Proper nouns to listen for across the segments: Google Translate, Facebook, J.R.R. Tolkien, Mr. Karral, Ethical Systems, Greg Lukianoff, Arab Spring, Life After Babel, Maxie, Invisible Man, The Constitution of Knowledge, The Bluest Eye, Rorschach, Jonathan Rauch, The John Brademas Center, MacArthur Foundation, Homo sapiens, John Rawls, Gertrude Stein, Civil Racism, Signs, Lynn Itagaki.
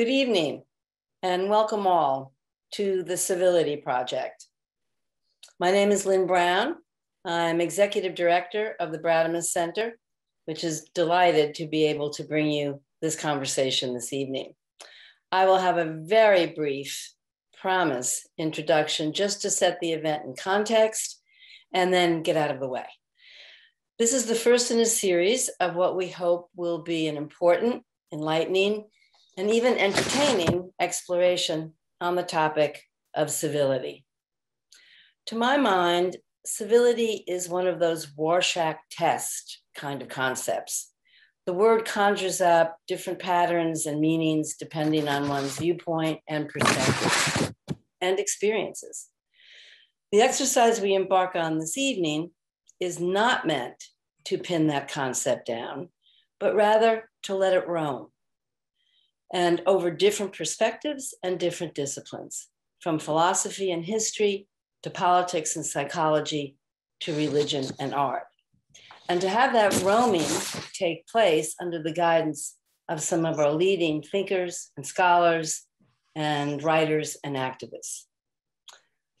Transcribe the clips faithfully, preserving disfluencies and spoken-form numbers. Good evening and welcome all to the Civility Project. My name is Lynn Brown. I'm Executive Director of the Brademas Center, which is delighted to be able to bring you this conversation this evening. I will have a very brief, promise, introduction just to set the event in context and then get out of the way. This is the first in a series of what we hope will be an important, enlightening, and even entertaining exploration on the topic of civility. To my mind, civility is one of those Rorschach test kind of concepts. The word conjures up different patterns and meanings depending on one's viewpoint and perspective and experiences. The exercise we embark on this evening is not meant to pin that concept down, but rather to let it roam and over different perspectives and different disciplines, from philosophy and history to politics and psychology to religion and art. And to have that roaming take place under the guidance of some of our leading thinkers and scholars and writers and activists.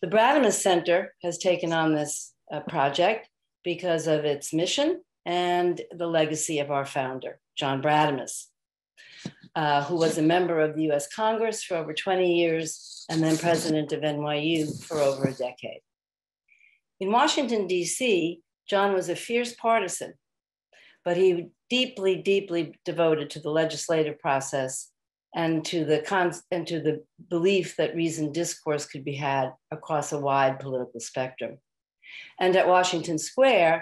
The Brademas Center has taken on this uh, project because of its mission and the legacy of our founder, John Brademas, Uh, who was a member of the U S Congress for over twenty years and then president of N Y U for over a decade. In Washington, D C, John was a fierce partisan, but he deeply, deeply devoted to the legislative process and to the, con and to the belief that reasoned discourse could be had across a wide political spectrum. And at Washington Square,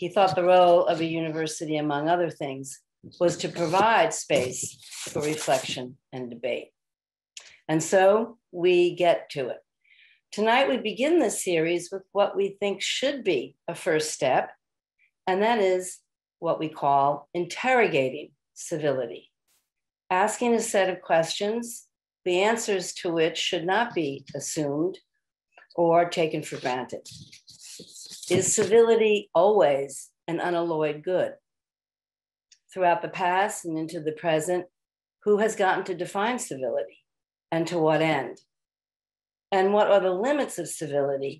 he thought the role of a university, among other things, was to provide space for reflection and debate. And so we get to it. Tonight, we begin this series with what we think should be a first step, and that is what we call interrogating civility, asking a set of questions, the answers to which should not be assumed or taken for granted. Is civility always an unalloyed good? Throughout the past and into the present, who has gotten to define civility and to what end? And what are the limits of civility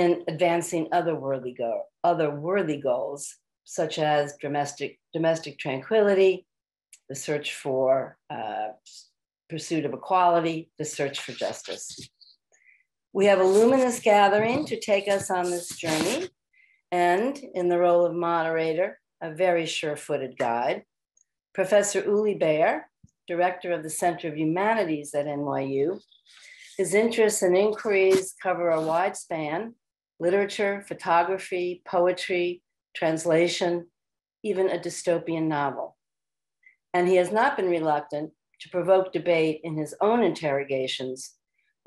in advancing other worthy, go other worthy goals, such as domestic, domestic tranquility, the search for uh, pursuit of equality, the search for justice? We have a luminous gathering to take us on this journey, and in the role of moderator, a very sure-footed guide, Professor Uli Baer, director of the Center of Humanities at N Y U. His interests and inquiries cover a wide span: literature, photography, poetry, translation, even a dystopian novel. And he has not been reluctant to provoke debate in his own interrogations,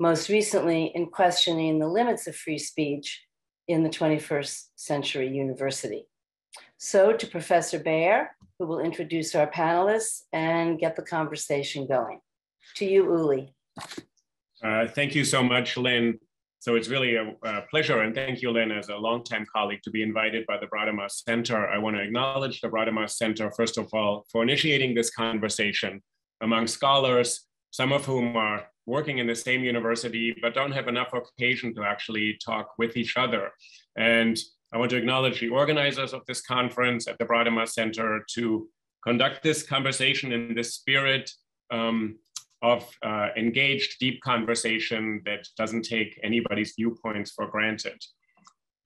most recently in questioning the limits of free speech in the twenty-first century university. So to Professor Baer, who will introduce our panelists and get the conversation going. To you, Uli. Uh, thank you so much, Lynn. So it's really a, a pleasure, and thank you, Lynn, as a longtime colleague, to be invited by the Brademas Center. I want to acknowledge the Brademas Center, first of all, for initiating this conversation among scholars, some of whom are working in the same university, but don't have enough occasion to actually talk with each other. And I want to acknowledge the organizers of this conference at the Brademas Center to conduct this conversation in the spirit um, of uh, engaged, deep conversation that doesn't take anybody's viewpoints for granted.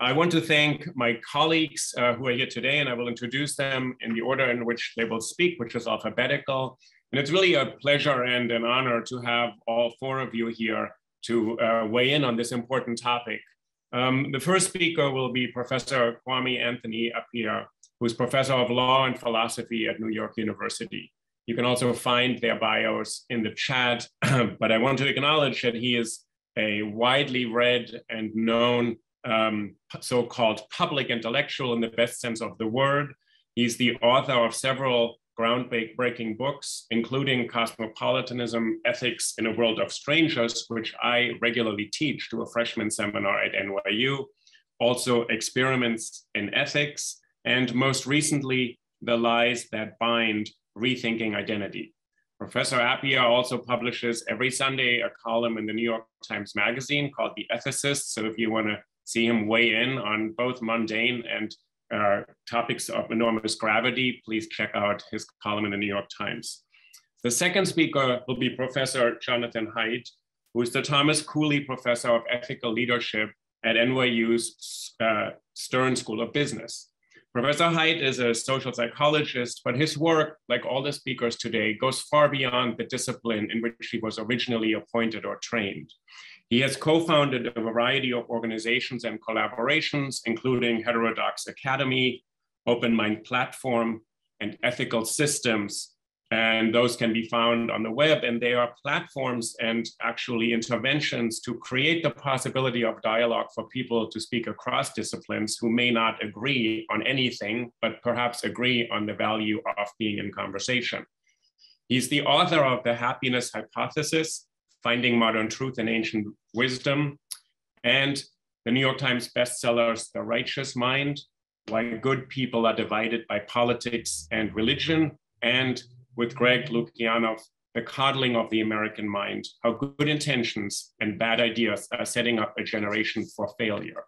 I want to thank my colleagues uh, who are here today, and I will introduce them in the order in which they will speak, which is alphabetical. And it's really a pleasure and an honor to have all four of you here to uh, weigh in on this important topic. Um, the first speaker will be Professor Kwame Anthony Appiah, who's professor of law and philosophy at New York University. You can also find their bios in the chat, but I want to acknowledge that he is a widely read and known um, so-called public intellectual in the best sense of the word. He's the author of several groundbreaking books, including Cosmopolitanism, Ethics in a World of Strangers, which I regularly teach to a freshman seminar at N Y U, also Experiments in Ethics, and most recently, The Lies That Bind, Rethinking Identity. Professor Appiah also publishes every Sunday a column in the New York Times Magazine called The Ethicist. So if you want to see him weigh in on both mundane and uh, topics of enormous gravity, please check out his column in the New York Times. The second speaker will be Professor Jonathan Haidt, who is the Thomas Cooley Professor of Ethical Leadership at N Y U's uh, Stern School of Business. Professor Haidt is a social psychologist, but his work, like all the speakers today, goes far beyond the discipline in which he was originally appointed or trained. He has co-founded a variety of organizations and collaborations, including Heterodox Academy, Open Mind Platform, and Ethical Systems. And those can be found on the web, and they are platforms and actually interventions to create the possibility of dialogue for people to speak across disciplines who may not agree on anything, but perhaps agree on the value of being in conversation. He's the author of The Happiness Hypothesis, Finding Modern Truth in Ancient Wisdom, and the New York Times bestsellers, The Righteous Mind, Why Good People Are Divided by Politics and Religion, and with Greg Lukianoff, The Coddling of the American Mind, How Good Intentions and Bad Ideas Are Setting Up a Generation for Failure.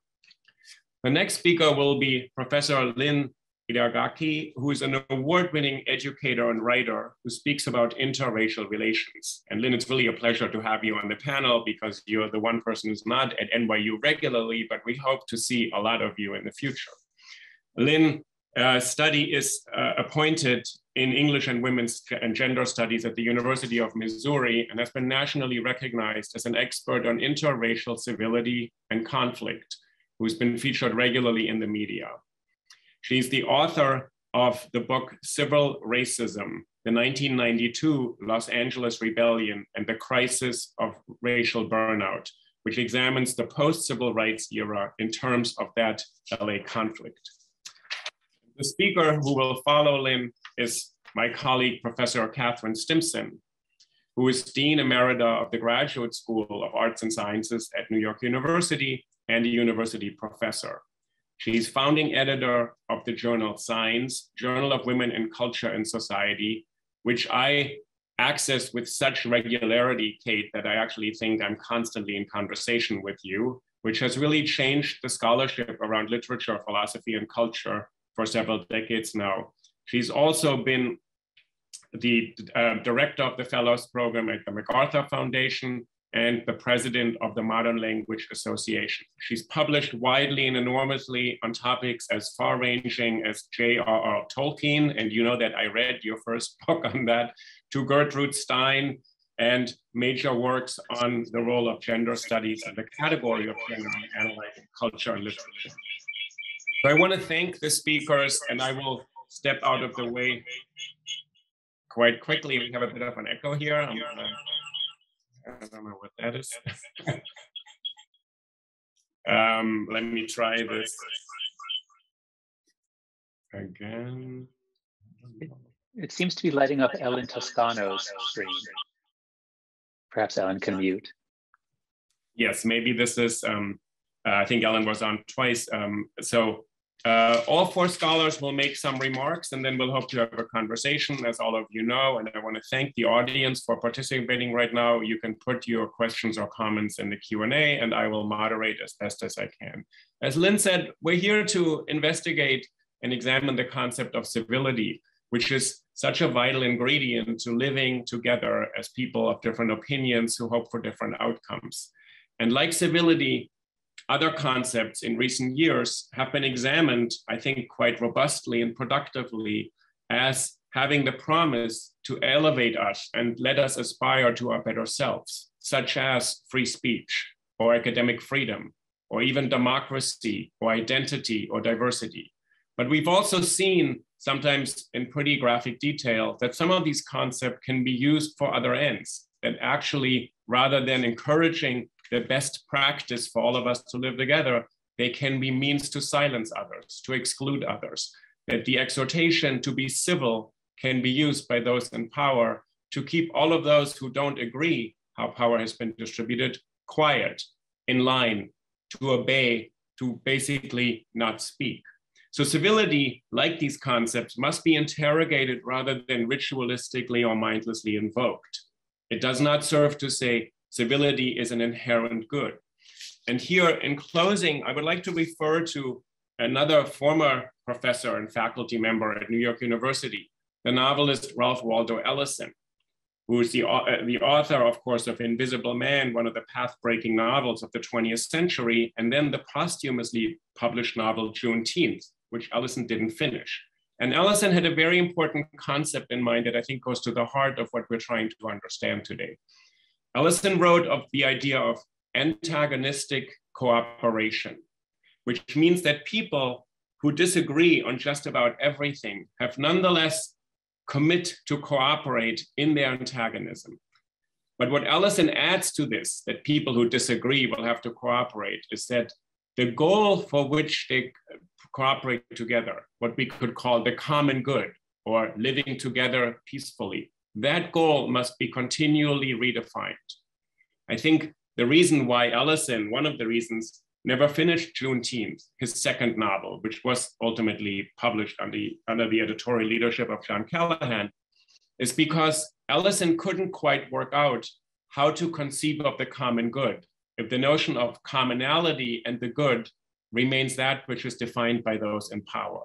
The next speaker will be Professor Lynn Itagaki, who is an award-winning educator and writer who speaks about interracial relations. And Lynn, it's really a pleasure to have you on the panel because you're the one person who's not at N Y U regularly, but we hope to see a lot of you in the future. Lynn uh, study is uh, appointed in English and Women's and Gender Studies at the University of Missouri and has been nationally recognized as an expert on interracial civility and conflict, who's been featured regularly in the media. She's the author of the book, Civil Racism, the nineteen ninety-two Los Angeles Rebellion and the Crisis of Racial Burnout, which examines the post-civil rights era in terms of that L A conflict. The speaker who will follow Lynn is my colleague, Professor Catherine Stimpson, who is Dean Emerita of the Graduate School of Arts and Sciences at New York University and a university professor. She's founding editor of the journal Signs, Journal of Women and Culture in Society, which I access with such regularity, Kate, that I actually think I'm constantly in conversation with you, which has really changed the scholarship around literature, philosophy, and culture for several decades now. She's also been the uh, director of the Fellows Program at the MacArthur Foundation and the president of the Modern Language Association. She's published widely and enormously on topics as far-ranging as J R R Tolkien, and you know that I read your first book on that, to Gertrude Stein, and major works on the role of gender studies and the category of gender in analyzing culture and literature. So I want to thank the speakers, and I will step out of the way quite quickly. We have a bit of an echo here. I'm gonna, I don't know what that is. um, let me try this again. It, it seems to be lighting up Ellen Toscano's screen. Perhaps Ellen can mute. Yes, maybe this is, um, uh, I think Ellen was on twice. Um, so. Uh, all four scholars will make some remarks and then we'll hope to have a conversation, as all of you know, and I want to thank the audience for participating right now. You can put your questions or comments in the Q and A and I will moderate as best as I can. As Lynn said, we're here to investigate and examine the concept of civility, which is such a vital ingredient to living together as people of different opinions who hope for different outcomes. And like civility, other concepts in recent years have been examined, I think, quite robustly and productively as having the promise to elevate us and let us aspire to our better selves, such as free speech or academic freedom, or even democracy or identity or diversity. But we've also seen, sometimes in pretty graphic detail, that some of these concepts can be used for other ends, that actually, rather than encouraging the best practice for all of us to live together, they can be means to silence others, to exclude others, that the exhortation to be civil can be used by those in power to keep all of those who don't agree how power has been distributed quiet, in line, to obey, to basically not speak. So civility, like these concepts, must be interrogated rather than ritualistically or mindlessly invoked. It does not serve to say civility is an inherent good. And here in closing, I would like to refer to another former professor and faculty member at New York University, the novelist Ralph Waldo Ellison, who is the, uh, the author, of course, of Invisible Man, one of the path-breaking novels of the twentieth century, and then the posthumously published novel Juneteenth, which Ellison didn't finish. And Ellison had a very important concept in mind that I think goes to the heart of what we're trying to understand today. Ellison wrote of the idea of antagonistic cooperation, which means that people who disagree on just about everything have nonetheless commit to cooperate in their antagonism. But what Ellison adds to this, that people who disagree will have to cooperate, is that the goal for which they cooperate together, what we could call the common good or living together peacefully, that goal must be continually redefined. I think the reason why Ellison, one of the reasons, never finished Juneteenth, his second novel, which was ultimately published under the, under the editorial leadership of John Callahan, is because Ellison couldn't quite work out how to conceive of the common good if the notion of commonality and the good remains that which is defined by those in power.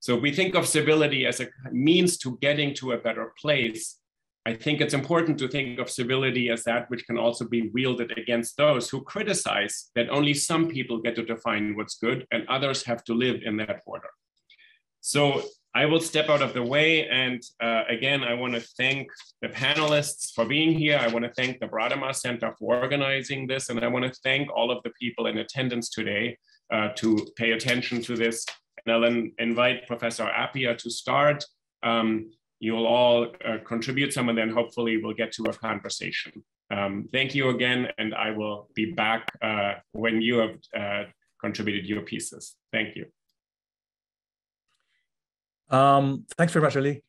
So if we think of civility as a means to getting to a better place, I think it's important to think of civility as that which can also be wielded against those who criticize that only some people get to define what's good and others have to live in that order. So I will step out of the way. And uh, again, I want to thank the panelists for being here. I want to thank the Brademas Center for organizing this. And I want to thank all of the people in attendance today uh, to pay attention to this. And I'll invite Professor Appiah to start. Um, You'll all uh, contribute some, and then hopefully we'll get to a conversation. Um, thank you again, and I will be back uh, when you have uh, contributed your pieces. Thank you. Um, thanks very much, Uli,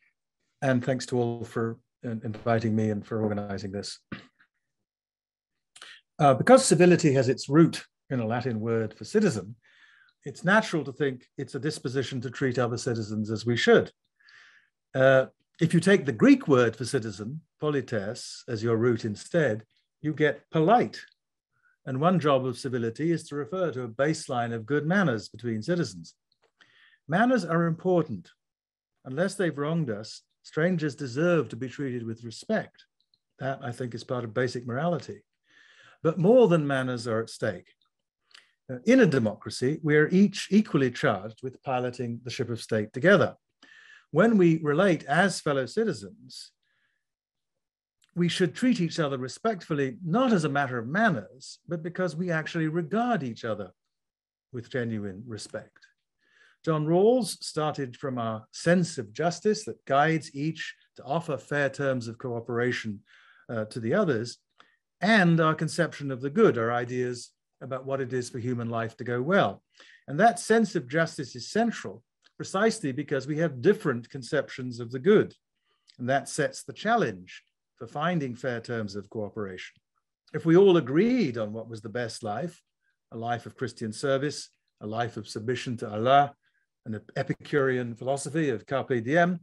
and thanks to all for uh, inviting me and for organizing this. Uh, because civility has its root in a Latin word for citizen, it's natural to think it's a disposition to treat other citizens as we should. Uh, If you take the Greek word for citizen, polites, as your root instead, you get polite. And one job of civility is to refer to a baseline of good manners between citizens. Manners are important. Unless they've wronged us, strangers deserve to be treated with respect. That, I think, is part of basic morality. But more than manners are at stake. In a democracy, we're each equally charged with piloting the ship of state together. When we relate as fellow citizens, we should treat each other respectfully, not as a matter of manners, but because we actually regard each other with genuine respect. John Rawls started from our sense of justice that guides each to offer fair terms of cooperation uh, to the others, and our conception of the good, our ideas about what it is for human life to go well. And that sense of justice is central precisely because we have different conceptions of the good. And that sets the challenge for finding fair terms of cooperation. If we all agreed on what was the best life, a life of Christian service, a life of submission to Allah, an Epicurean philosophy of carpe diem,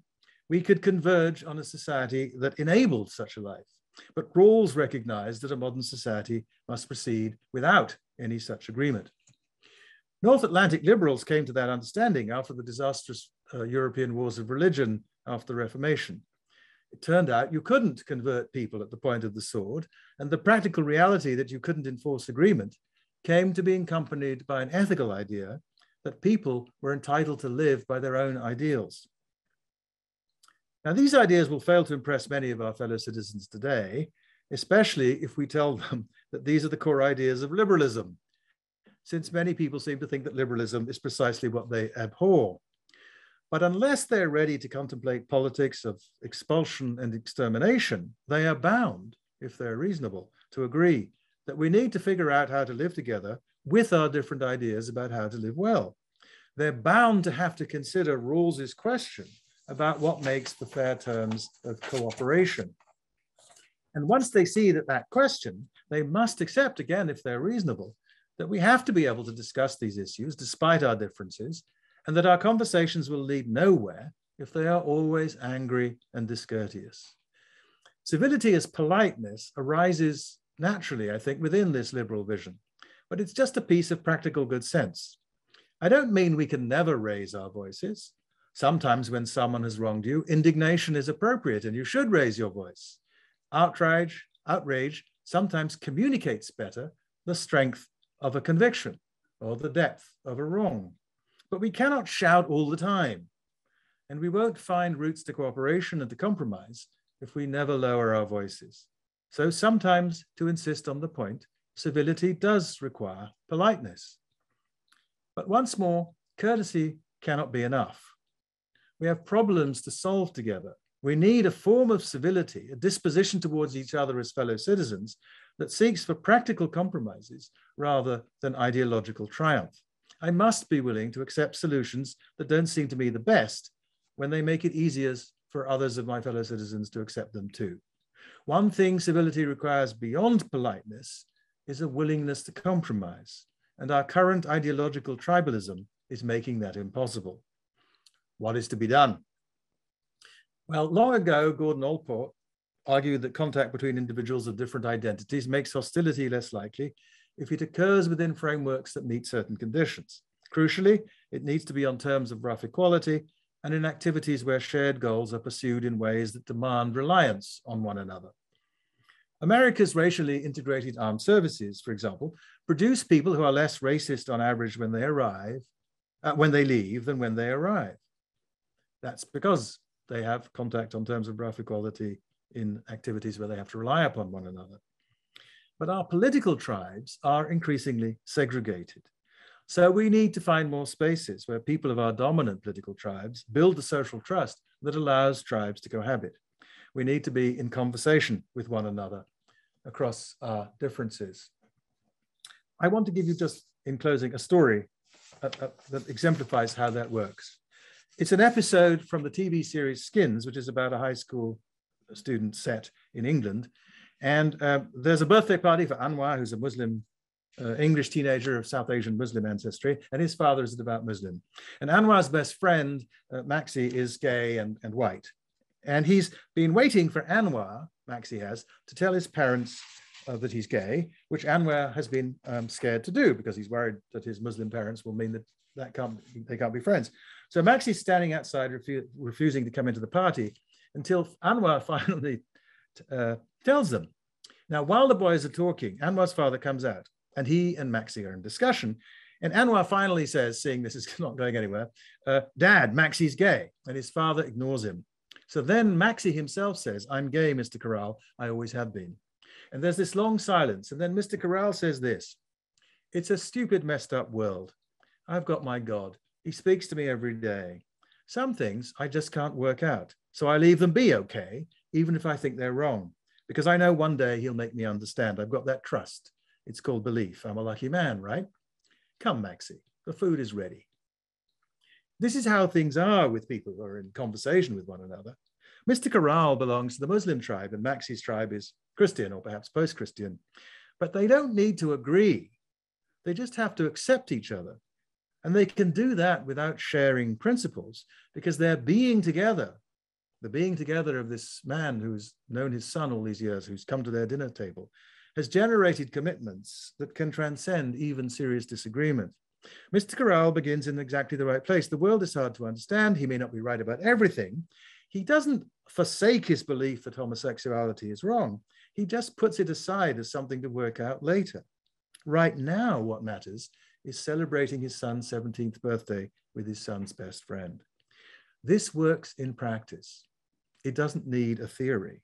we could converge on a society that enabled such a life. But Rawls recognized that a modern society must proceed without any such agreement. North Atlantic liberals came to that understanding after the disastrous uh, European wars of religion after the Reformation. It turned out you couldn't convert people at the point of the sword, and the practical reality that you couldn't enforce agreement came to be accompanied by an ethical idea that people were entitled to live by their own ideals. Now, these ideas will fail to impress many of our fellow citizens today, especially if we tell them that these are the core ideas of liberalism, since many people seem to think that liberalism is precisely what they abhor. But unless they're ready to contemplate politics of expulsion and extermination, they are bound, if they're reasonable, to agree that we need to figure out how to live together with our different ideas about how to live well. They're bound to have to consider Rawls's question about what makes the fair terms of cooperation. And once they see that that question, they must accept, again, if they're reasonable, that we have to be able to discuss these issues despite our differences, and that our conversations will lead nowhere if they are always angry and discourteous. Civility as politeness arises naturally, I think, within this liberal vision, but it's just a piece of practical good sense. I don't mean we can never raise our voices. Sometimes when someone has wronged you, indignation is appropriate and you should raise your voice. Outrage, outrage sometimes communicates better the strength of a conviction or the depth of a wrong. But we cannot shout all the time, and we won't find routes to cooperation and to compromise if we never lower our voices. So sometimes, to insist on the point, civility does require politeness. But once more, courtesy cannot be enough. We have problems to solve together. We need a form of civility, a disposition towards each other as fellow citizens that seeks for practical compromises rather than ideological triumph. I must be willing to accept solutions that don't seem to me the best when they make it easier for others of my fellow citizens to accept them too. One thing civility requires beyond politeness is a willingness to compromise, and our current ideological tribalism is making that impossible. What is to be done? Well, long ago, Gordon Allport argued that contact between individuals of different identities makes hostility less likely if it occurs within frameworks that meet certain conditions. Crucially, it needs to be on terms of rough equality and in activities where shared goals are pursued in ways that demand reliance on one another. America's racially integrated armed services, for example, produce people who are less racist on average when they arrive, uh, when they leave than when they arrive. That's because they have contact on terms of rough equality in activities where they have to rely upon one another. But our political tribes are increasingly segregated. So we need to find more spaces where people of our dominant political tribes build the social trust that allows tribes to cohabit. We need to be in conversation with one another across our differences. I want to give you, just in closing, a story that exemplifies how that works. It's an episode from the T V series Skins, which is about a high school student set in England. And uh, there's a birthday party for Anwar, who's a Muslim, uh, English teenager of South Asian Muslim ancestry, and his father is a devout Muslim. And Anwar's best friend, uh, Maxie, is gay and, and white. And he's been waiting for Anwar, Maxie has, to tell his parents uh, that he's gay, which Anwar has been um, scared to do because he's worried that his Muslim parents will mean that, that can't, they can't be friends. So Maxie's standing outside, refu refusing to come into the party until Anwar finally uh, tells them. Now, while the boys are talking, Anwar's father comes out and he and Maxie are in discussion. And Anwar finally says, seeing this is not going anywhere, uh, Dad, Maxie's gay. And his father ignores him. So then Maxie himself says, I'm gay, Mister Karral. I always have been. And there's this long silence. And then Mister Karral says this, it's a stupid, messed up world. I've got my God. He speaks to me every day. Some things I just can't work out. So I leave them be okay, even if I think they're wrong, because I know one day he'll make me understand. I've got that trust. It's called belief. I'm a lucky man, right? Come, Maxie, the food is ready. This is how things are with people who are in conversation with one another. Mister Karral belongs to the Muslim tribe and Maxie's tribe is Christian or perhaps post-Christian, but they don't need to agree. They just have to accept each other. And they can do that without sharing principles because they're being together, the being together of this man who's known his son all these years, who's come to their dinner table, has generated commitments that can transcend even serious disagreement. Mister Karral begins in exactly the right place. The world is hard to understand. He may not be right about everything. He doesn't forsake his belief that homosexuality is wrong. He just puts it aside as something to work out later. Right now, what matters is celebrating his son's seventeenth birthday with his son's best friend. This works in practice. It doesn't need a theory.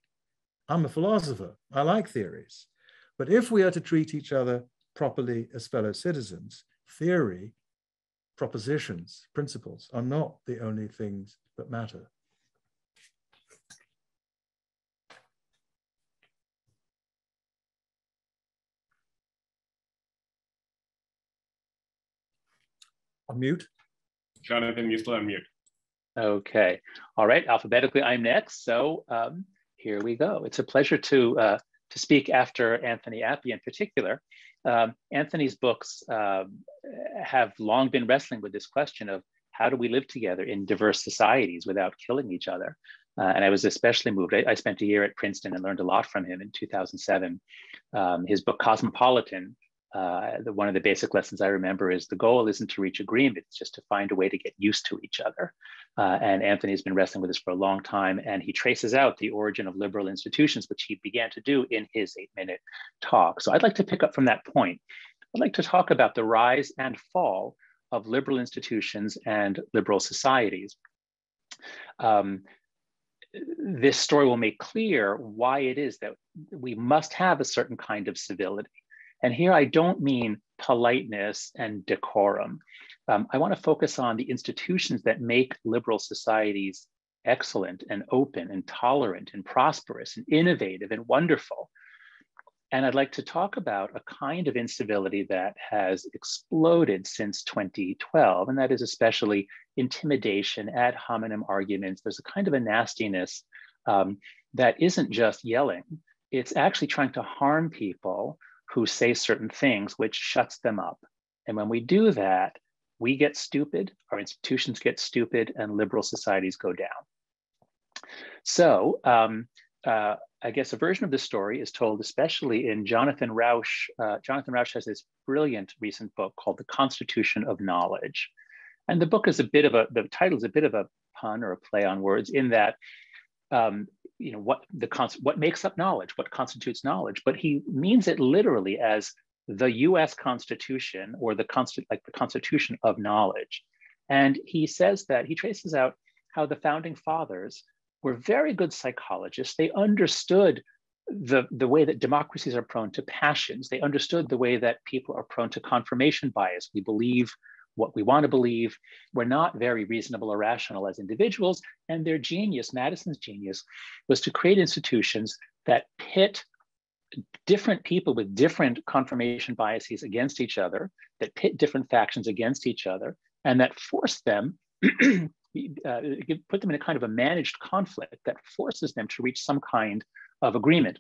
I'm a philosopher. I like theories. But if we are to treat each other properly as fellow citizens, theory, propositions, principles are not the only things that matter. On mute. Jonathan, you're still on mute. Okay. All right. Alphabetically, I'm next. So um, here we go. It's a pleasure to uh, to speak after Anthony Appiah in particular. Um, Anthony's books um, have long been wrestling with this question of how do we live together in diverse societies without killing each other? Uh, and I was especially moved. I, I spent a year at Princeton and learned a lot from him in two thousand seven. Um, his book, Cosmopolitan, uh, the, one of the basic lessons I remember is the goal isn't to reach agreement, it's just to find a way to get used to each other. Uh, and Anthony has been wrestling with this for a long time, and he traces out the origin of liberal institutions, which he began to do in his eight-minute talk. So I'd like to pick up from that point. I'd like to talk about the rise and fall of liberal institutions and liberal societies. Um, this story will make clear why it is that we must have a certain kind of civility. And here I don't mean politeness and decorum. Um, I want to focus on the institutions that make liberal societies excellent and open and tolerant and prosperous and innovative and wonderful. And I'd like to talk about a kind of incivility that has exploded since twenty twelve, and that is especially intimidation, ad hominem arguments. There's a kind of a nastiness um, that isn't just yelling. It's actually trying to harm people who say certain things, which shuts them up. And when we do that, we get stupid, our institutions get stupid, and liberal societies go down. So, um, uh, I guess a version of this story is told, especially in Jonathan Rauch. Uh, Jonathan Rauch has this brilliant recent book called The Constitution of Knowledge. And the book is a bit of a, the title is a bit of a pun or a play on words in that, um, you know, what, the what makes up knowledge, what constitutes knowledge, but he means it literally as the U S Constitution or the, consti like the Constitution of Knowledge. And he says that, he traces out how the founding fathers were very good psychologists. They understood the, the way that democracies are prone to passions. They understood the way that people are prone to confirmation bias. We believe what we want to believe. We're not very reasonable or rational as individuals. And their genius, Madison's genius, was to create institutions that pit different people with different confirmation biases against each other, that pit different factions against each other, and that forced them Uh, put them in a kind of a managed conflict that forces them to reach some kind of agreement.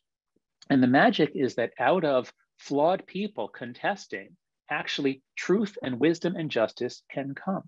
And the magic is that out of flawed people contesting, actually truth and wisdom and justice can come.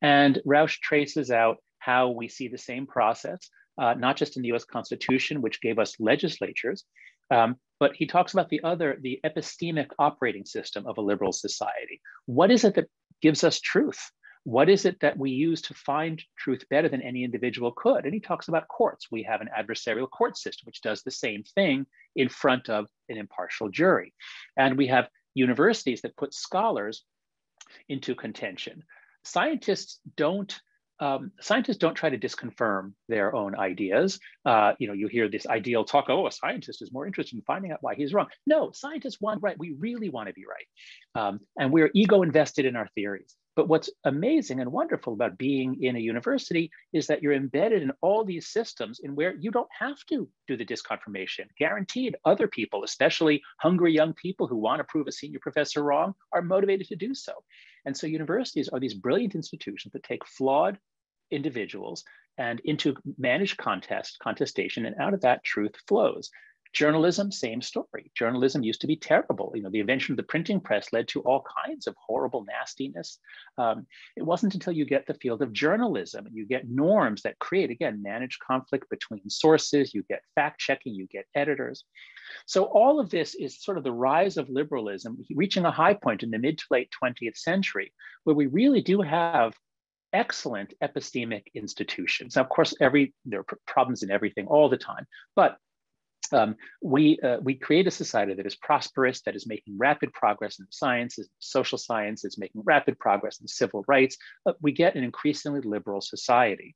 And Rauch traces out how we see the same process, uh, not just in the U S Constitution, which gave us legislatures, um, but he talks about the other, the epistemic operating system of a liberal society. What is it that gives us truth? What is it that we use to find truth better than any individual could? And he talks about courts. We have an adversarial court system, which does the same thing in front of an impartial jury. And we have universities that put scholars into contention. Scientists don't, um, scientists don't try to disconfirm their own ideas. Uh, you know, you hear this ideal talk, oh, a scientist is more interested in finding out why he's wrong. No, scientists want right. We really want to be right. Um, and we're ego invested in our theories. But what's amazing and wonderful about being in a university is that you're embedded in all these systems in where you don't have to do the disconfirmation. Guaranteed, other people, especially hungry young people who want to prove a senior professor wrong, are motivated to do so. And so universities are these brilliant institutions that take flawed individuals and into managed contest, contestation, and out of that truth flows. Journalism, same story. Journalism used to be terrible. You know, the invention of the printing press led to all kinds of horrible nastiness. Um, it wasn't until you get the field of journalism and you get norms that create, again, managed conflict between sources, you get fact checking, you get editors. So all of this is sort of the rise of liberalism, reaching a high point in the mid to late twentieth century, where we really do have excellent epistemic institutions. Now, of course, every, there are problems in everything all the time, but Um, we, uh, we create a society that is prosperous, that is making rapid progress in sciences, social science, is making rapid progress in civil rights. Uh, we get an increasingly liberal society.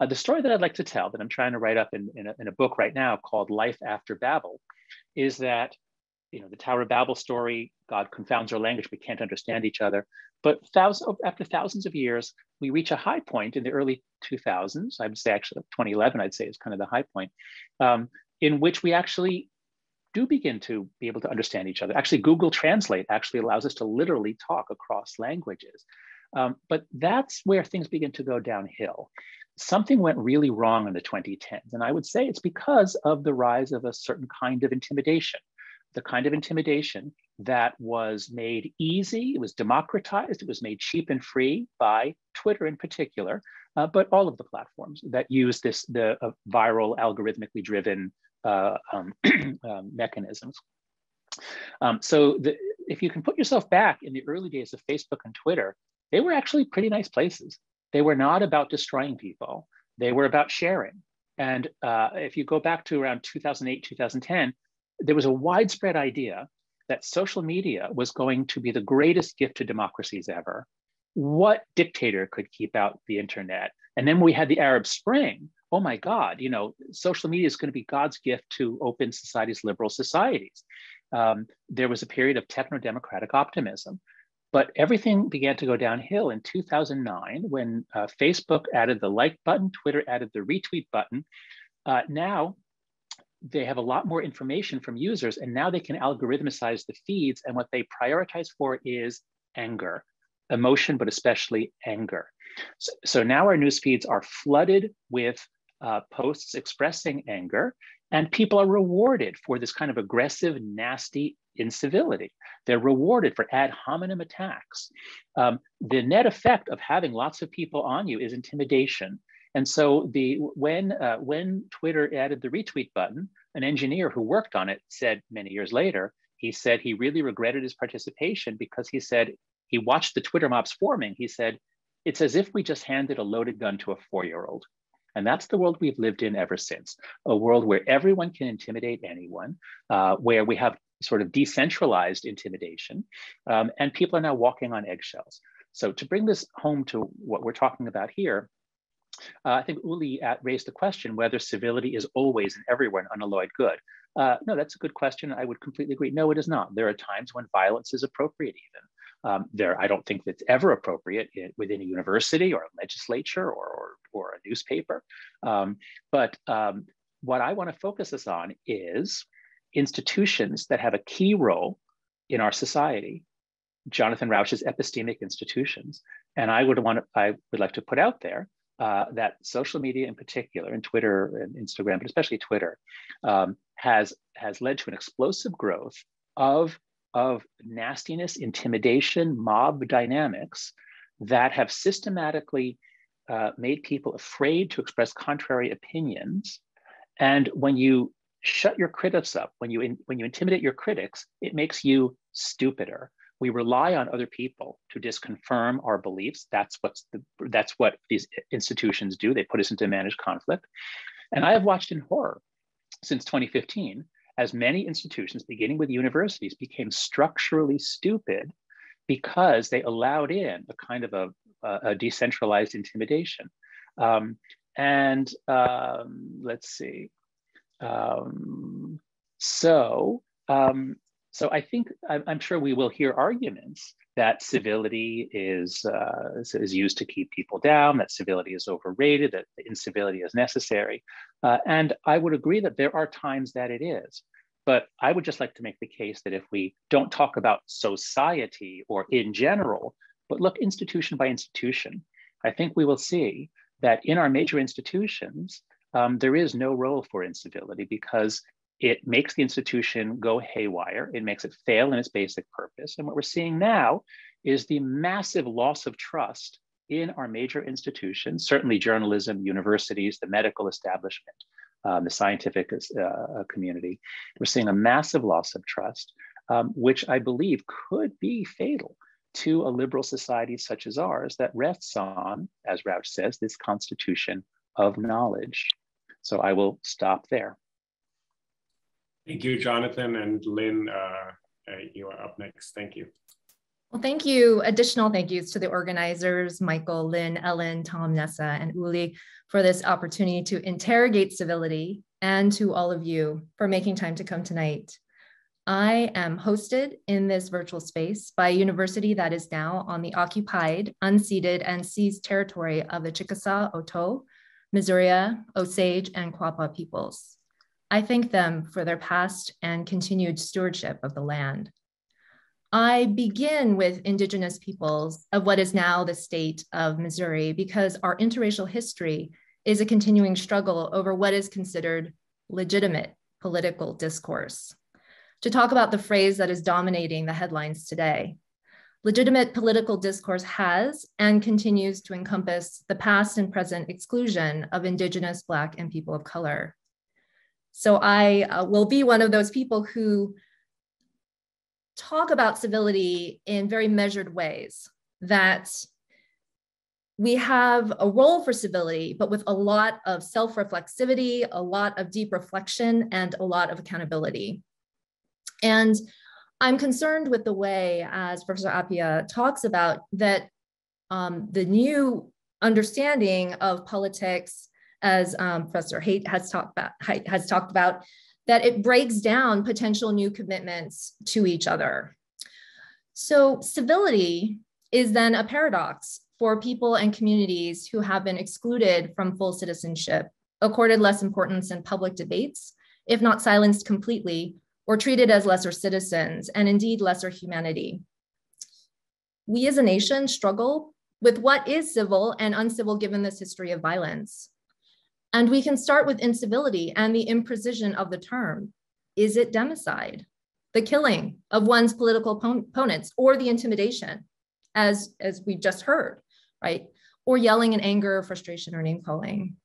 Uh, the story that I'd like to tell, that I'm trying to write up in, in, a, in a book right now called Life After Babel, is that, you know, the Tower of Babel story, God confounds our language, we can't understand each other. But thousands, after thousands of years, we reach a high point in the early two thousands, I would say actually twenty eleven, I'd say is kind of the high point. Um, in which we actually do begin to be able to understand each other. Actually, Google Translate actually allows us to literally talk across languages. Um, but that's where things begin to go downhill. Something went really wrong in the twenty tens. And I would say it's because of the rise of a certain kind of intimidation. the kind of intimidation that was made easy, it was democratized, it was made cheap and free by Twitter in particular, uh, but all of the platforms that use this, the uh, viral algorithmically driven uh, um, um, mechanisms. Um, so the, if you can put yourself back in the early days of Facebook and Twitter, they were actually pretty nice places. They were not about destroying people. They were about sharing. And uh, if you go back to around two thousand eight, two thousand ten, there was a widespread idea that social media was going to be the greatest gift to democracies ever. What dictator could keep out the internet? And then we had the Arab Spring. Oh my God, you know, social media is going to be God's gift to open societies, liberal societies. Um, there was a period of techno-democratic optimism, but everything began to go downhill in two thousand nine when uh, Facebook added the like button, Twitter added the retweet button. Uh, now they have a lot more information from users, and now they can algorithmicize the feeds, and what they prioritize for is anger, emotion, but especially anger. So, so now our news feeds are flooded with uh, posts expressing anger, and people are rewarded for this kind of aggressive, nasty incivility. They're rewarded for ad hominem attacks. Um, the net effect of having lots of people on you is intimidation. And so the when, uh, when Twitter added the retweet button, an engineer who worked on it said many years later, he said he really regretted his participation because he said he watched the Twitter mobs forming. He said, it's as if we just handed a loaded gun to a four-year-old. And that's the world we've lived in ever since, a world where everyone can intimidate anyone, uh, where we have sort of decentralized intimidation, um, and people are now walking on eggshells. So to bring this home to what we're talking about here, uh, I think Uli raised the question whether civility is always and everywhere an unalloyed good. Uh, no, that's a good question. I would completely agree. No, it is not. There are times when violence is appropriate even. Um, there, I don't think that's ever appropriate in, within a university or a legislature or, or, or a newspaper. Um, but um, what I want to focus us on is institutions that have a key role in our society, Jonathan Rauch's epistemic institutions. And I would want to, I would like to put out there uh, that social media in particular, and Twitter and Instagram, but especially Twitter, um, has, has led to an explosive growth of of nastiness, intimidation, mob dynamics that have systematically uh, made people afraid to express contrary opinions. And when you shut your critics up, when you, in, when you intimidate your critics, it makes you stupider. We rely on other people to disconfirm our beliefs. That's, what's the, that's what these institutions do. They put us into managed conflict. And I have watched in horror since twenty fifteen as many institutions, beginning with universities, became structurally stupid because they allowed in a kind of a, a, a decentralized intimidation. Um, and um, let's see. Um, so, um, so I think I'm, I'm sure we will hear arguments that civility is uh, is used to keep people down, that civility is overrated, that incivility is necessary. Uh, and I would agree that there are times that it is, but I would just like to make the case that if we don't talk about society or in general, but look institution by institution, I think we will see that in our major institutions, um, there is no role for incivility because it makes the institution go haywire. It makes it fail in its basic purpose. And what we're seeing now is the massive loss of trust in our major institutions, certainly journalism, universities, the medical establishment, um, the scientific uh, community. We're seeing a massive loss of trust, um, which I believe could be fatal to a liberal society such as ours that rests on, as Rauch says, this constitution of knowledge. So I will stop there. Thank you, Jonathan, and Lynn, uh, you are up next. Thank you. Well, thank you. Additional thank yous to the organizers, Michael, Lynn, Ellen, Tom, Nessa, and Uli for this opportunity to interrogate civility, and to all of you for making time to come tonight. I am hosted in this virtual space by a university that is now on the occupied, unceded, and seized territory of the Chickasaw, Oto, Missouri, Osage, and Quapaw peoples. I thank them for their past and continued stewardship of the land. I begin with Indigenous peoples of what is now the state of Missouri because our interracial history is a continuing struggle over what is considered legitimate political discourse. to talk about the phrase that is dominating the headlines today. Legitimate political discourse has and continues to encompass the past and present exclusion of Indigenous, Black, and people of color. So I uh, will be one of those people who talk about civility in very measured ways, that we have a role for civility, but with a lot of self-reflexivity, a lot of deep reflection, and a lot of accountability. And I'm concerned with the way, as Professor Appiah talks about, that um, the new understanding of politics, as um, Professor Haidt has talked about, Haidt has talked about, that it breaks down potential new commitments to each other. So civility is then a paradox for people and communities who have been excluded from full citizenship, accorded less importance in public debates, if not silenced completely, or treated as lesser citizens, and indeed lesser humanity. We as a nation struggle with what is civil and uncivil given this history of violence. And we can start with incivility and the imprecision of the term. Is it democide? The killing of one's political opponents, or the intimidation, as, as we just heard, right? Or yelling in anger, frustration, or name calling.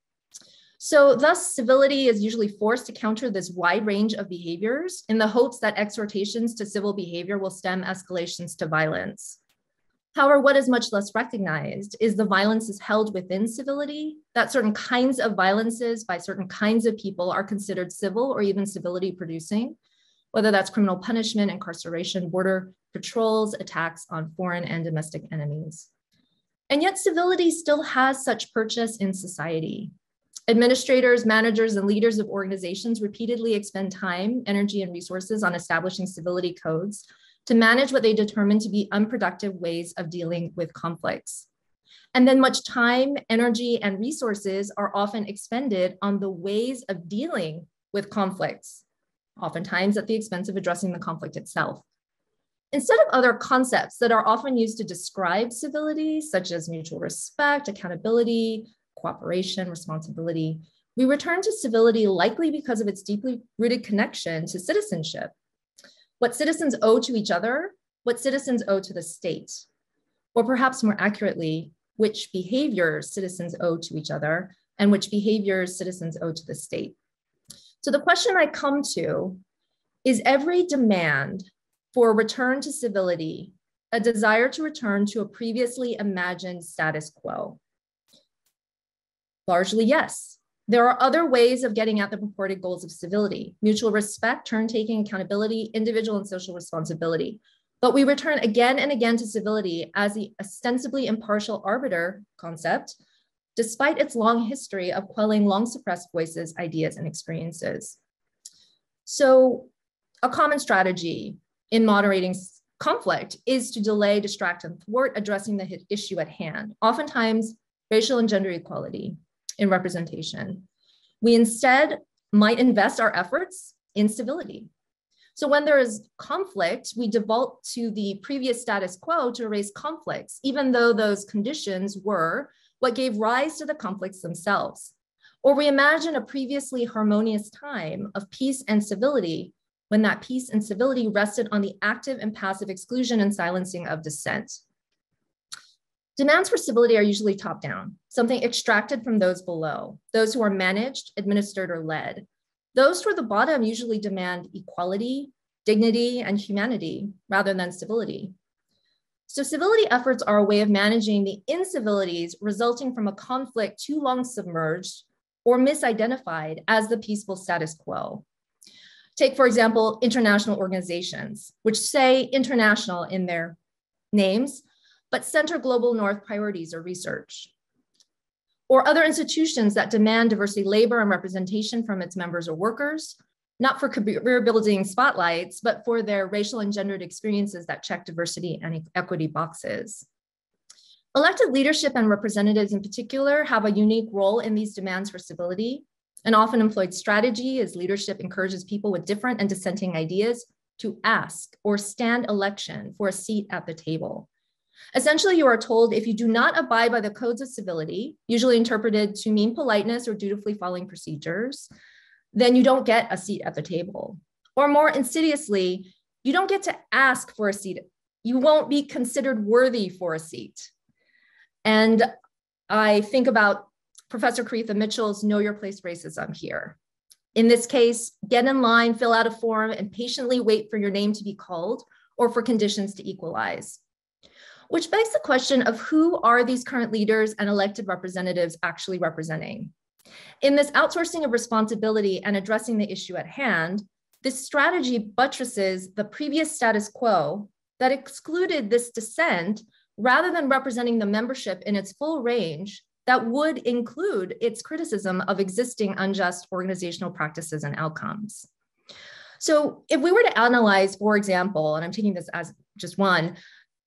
So thus, civility is usually forced to counter this wide range of behaviors in the hopes that exhortations to civil behavior will stem escalations to violence. However, what is much less recognized is the violences held within civility, that certain kinds of violences by certain kinds of people are considered civil or even civility producing, whether that's criminal punishment, incarceration, border patrols, attacks on foreign and domestic enemies. And yet civility still has such purchase in society. Administrators, managers, and leaders of organizations repeatedly expend time, energy, and resources on establishing civility codes to manage what they determine to be unproductive ways of dealing with conflicts. And then much time, energy, and resources are often expended on the ways of dealing with conflicts, oftentimes at the expense of addressing the conflict itself. Instead of other concepts that are often used to describe civility, such as mutual respect, accountability, cooperation, responsibility, we return to civility likely because of its deeply rooted connection to citizenship. What citizens owe to each other, what citizens owe to the state, or perhaps more accurately, which behaviors citizens owe to each other and which behaviors citizens owe to the state. So the question I come to is, every demand for a return to civility a desire to return to a previously imagined status quo? Largely, yes. There are other ways of getting at the purported goals of civility: mutual respect, turn-taking, accountability, individual and social responsibility. But we return again and again to civility as the ostensibly impartial arbiter concept, despite its long history of quelling long-suppressed voices, ideas, and experiences. So a common strategy in moderating conflict is to delay, distract, and thwart addressing the issue at hand, oftentimes racial and gender equality in representation. We instead might invest our efforts in civility. So when there is conflict, we default to the previous status quo to erase conflicts, even though those conditions were what gave rise to the conflicts themselves. Or we imagine a previously harmonious time of peace and civility, when that peace and civility rested on the active and passive exclusion and silencing of dissent. Demands for civility are usually top-down, something extracted from those below, those who are managed, administered, or led. Those toward the bottom usually demand equality, dignity, and humanity rather than civility. So civility efforts are a way of managing the incivilities resulting from a conflict too long submerged or misidentified as the peaceful status quo. Take, for example, international organizations, which say international in their names, but center global north priorities or research, or other institutions that demand diversity, labor, and representation from its members or workers, not for career building spotlights, but for their racial and gendered experiences that check diversity and equity boxes. Elected leadership and representatives in particular have a unique role in these demands for civility. An often employed strategy is leadership encourages people with different and dissenting ideas to ask or stand election for a seat at the table. Essentially, you are told if you do not abide by the codes of civility, usually interpreted to mean politeness or dutifully following procedures, then you don't get a seat at the table. Or more insidiously, you don't get to ask for a seat. You won't be considered worthy for a seat. And I think about Professor Caretha Mitchell's Know Your Place racism here. In this case, get in line, fill out a form, and patiently wait for your name to be called or for conditions to equalize. Which begs the question of who are these current leaders and elected representatives actually representing? In this outsourcing of responsibility and addressing the issue at hand, this strategy buttresses the previous status quo that excluded this dissent rather than representing the membership in its full range that would include its criticism of existing unjust organizational practices and outcomes. So if we were to analyze, for example, and I'm taking this as just one,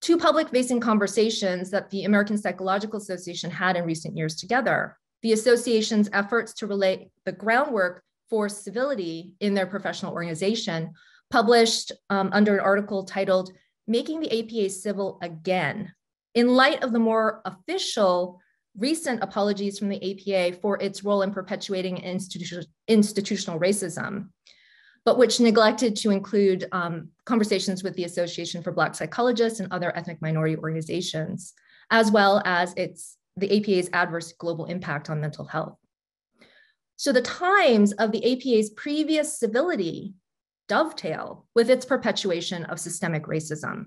two public-facing conversations that the American Psychological Association had in recent years together, the association's efforts to relate the groundwork for civility in their professional organization, published um, under an article titled, Making the A P A Civil Again, in light of the more official recent apologies from the A P A for its role in perpetuating institu- institutional racism, but which neglected to include um, conversations with the Association for Black Psychologists and other ethnic minority organizations, as well as its the A P A's adverse global impact on mental health. So the times of the A P A's previous civility dovetail with its perpetuation of systemic racism.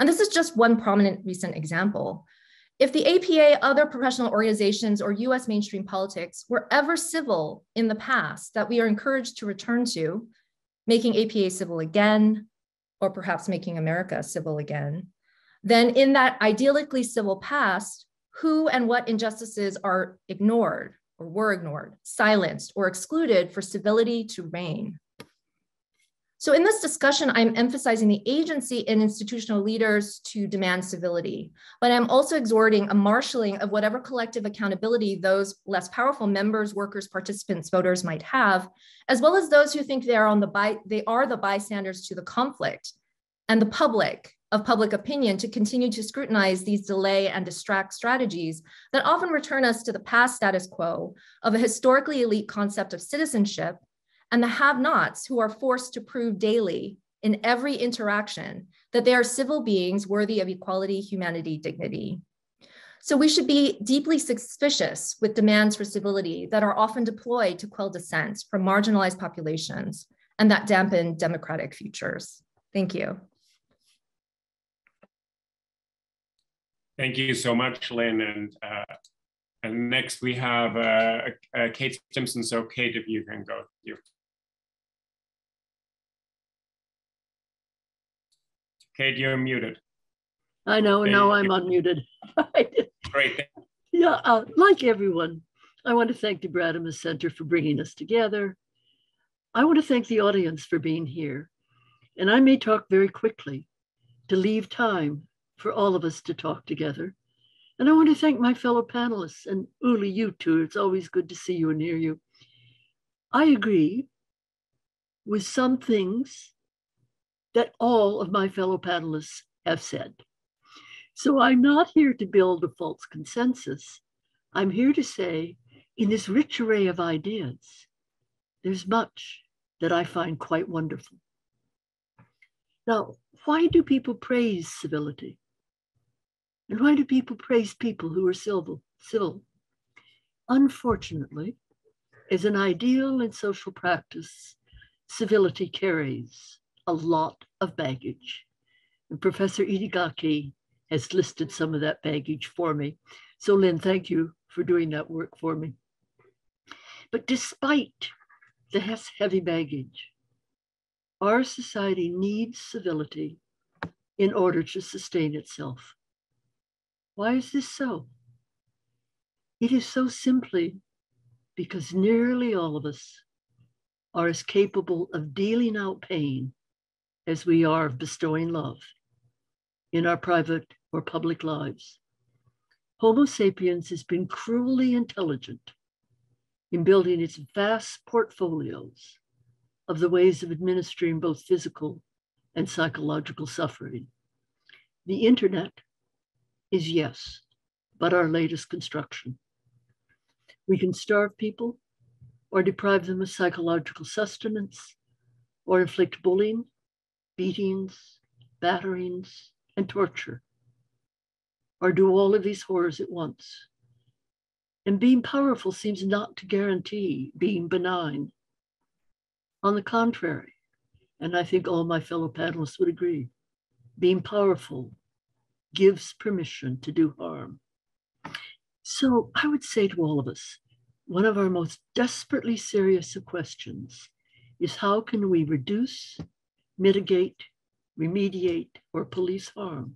And this is just one prominent recent example. If the A P A, other professional organizations, or U S mainstream politics were ever civil in the past that we are encouraged to return to, making A P A civil again, or perhaps making America civil again, then in that idyllically civil past, who and what injustices are ignored or were ignored, silenced, or excluded for civility to reign? So in this discussion, I'm emphasizing the agency in institutional leaders to demand civility, but I'm also exhorting a marshaling of whatever collective accountability those less powerful members, workers, participants, voters might have, as well as those who think they are on the by, they are the bystanders to the conflict and the public of public opinion to continue to scrutinize these delay and distract strategies that often return us to the past status quo of a historically elite concept of citizenship and the have-nots who are forced to prove daily in every interaction that they are civil beings worthy of equality, humanity, dignity. So we should be deeply suspicious with demands for civility that are often deployed to quell dissent from marginalized populations and that dampen democratic futures. Thank you. Thank you so much, Lynn. And, uh, and next we have uh, uh, Kate Stimpson. So Kate, if you can go. You. Kate, you're muted. I know, there now I'm unmuted. Great. Yeah, uh, like everyone, I want to thank the Brademas Center for bringing us together. I want to thank the audience for being here. And I may talk very quickly to leave time for all of us to talk together. And I want to thank my fellow panelists and Uli, you too. It's always good to see you and hear you. I agree with some things that all of my fellow panelists have said. So I'm not here to build a false consensus. I'm here to say, in this rich array of ideas, there's much that I find quite wonderful. Now, why do people praise civility? And why do people praise people who are civil? civil? Unfortunately, as an ideal in social practice, civility carries a lot of baggage. And Professor Itagaki has listed some of that baggage for me. So Lynn, thank you for doing that work for me. But despite the heavy baggage, our society needs civility in order to sustain itself. Why is this so? It is so simply because nearly all of us are as capable of dealing out pain as we are of bestowing love in our private or public lives. Homo sapiens has been cruelly intelligent in building its vast portfolios of the ways of administering both physical and psychological suffering. The internet is yes, but our latest construction. We can starve people or deprive them of psychological sustenance or inflict bullying, beatings, batterings, and torture, or do all of these horrors at once. And being powerful seems not to guarantee being benign. On the contrary, and I think all my fellow panelists would agree, being powerful gives permission to do harm. So I would say to all of us, one of our most desperately serious of questions is how can we reduce, mitigate, remediate, or police harm?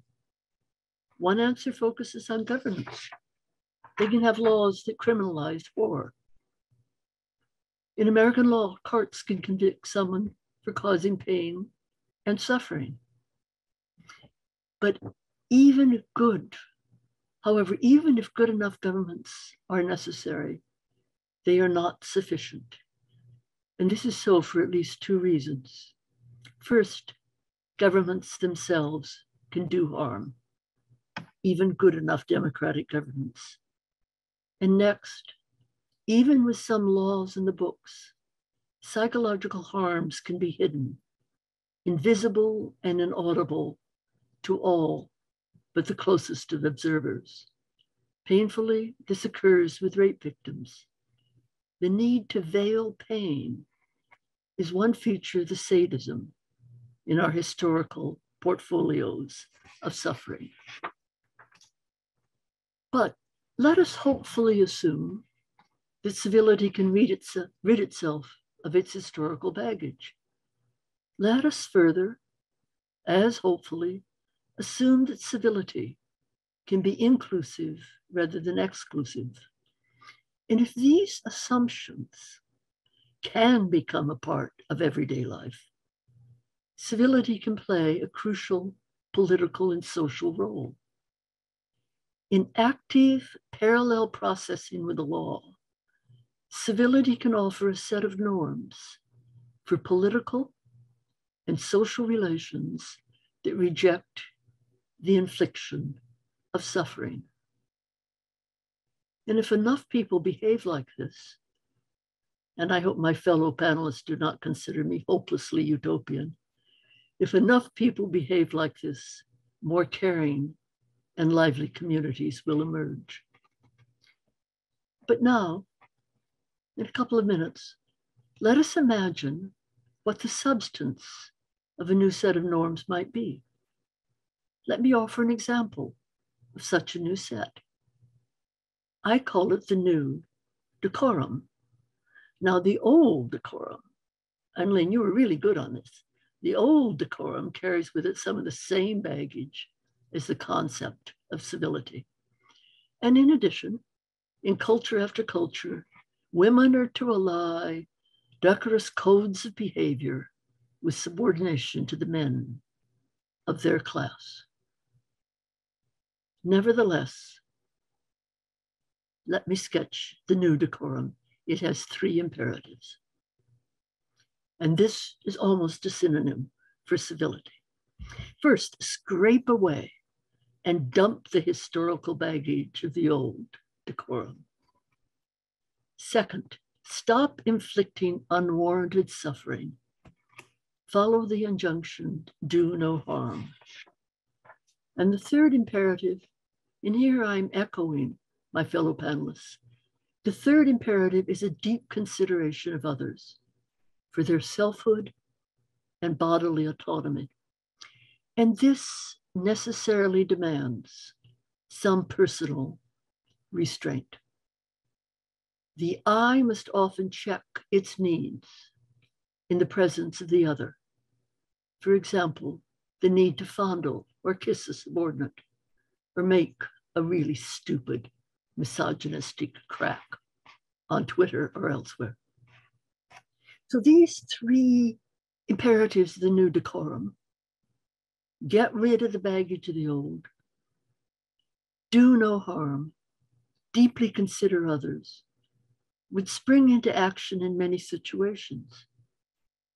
One answer focuses on governments. They can have laws that criminalize war. In American law, courts can convict someone for causing pain and suffering. But even good, however, even if good enough governments are necessary, they are not sufficient. And this is so for at least two reasons. First, governments themselves can do harm, even good enough democratic governments. And next, even with some laws in the books, psychological harms can be hidden, invisible and inaudible to all but the closest of observers. Painfully, this occurs with rape victims. The need to veil pain is one feature of the sadism in our historical portfolios of suffering. But let us hopefully assume that civility can rid itself, rid itself of its historical baggage. Let us further, as hopefully, assume that civility can be inclusive rather than exclusive. And if these assumptions can become a part of everyday life, civility can play a crucial political and social role. In active parallel processing with the law, civility can offer a set of norms for political and social relations that reject the infliction of suffering. And if enough people behave like this, and I hope my fellow panelists do not consider me hopelessly utopian, if enough people behave like this, more caring and lively communities will emerge. But now, in a couple of minutes, let us imagine what the substance of a new set of norms might be. Let me offer an example of such a new set. I call it the new decorum. Now, the old decorum, and Lynn, you were really good on this. The old decorum carries with it some of the same baggage as the concept of civility. And in addition, in culture after culture, women are to ally decorous codes of behavior with subordination to the men of their class. Nevertheless, let me sketch the new decorum. It has three imperatives. And this is almost a synonym for civility. First, scrape away and dump the historical baggage of the old decorum. Second, stop inflicting unwarranted suffering. Follow the injunction, do no harm. And the third imperative, and here I'm echoing my fellow panelists, the third imperative is a deep consideration of others for their selfhood and bodily autonomy. And this necessarily demands some personal restraint. The I must often check its needs in the presence of the other. For example, the need to fondle or kiss a subordinate or make a really stupid misogynistic crack on Twitter or elsewhere. So these three imperatives of the new decorum: get rid of the baggage of the old, do no harm, deeply consider others, would spring into action in many situations.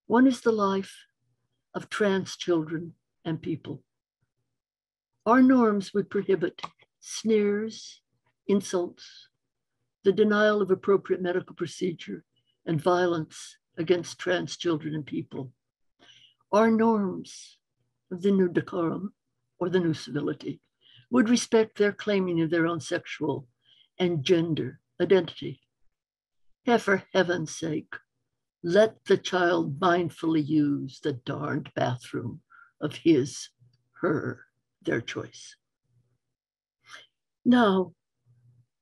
One is the life of trans children and people. Our norms would prohibit sneers, insults, the denial of appropriate medical procedure, and violence against trans children and people our norms of the new decorum or the new civility would respect their claiming of their own sexual and gender identity. Here, for heaven's sake, let the child mindfully use the darned bathroom of his, her, their choice. Now,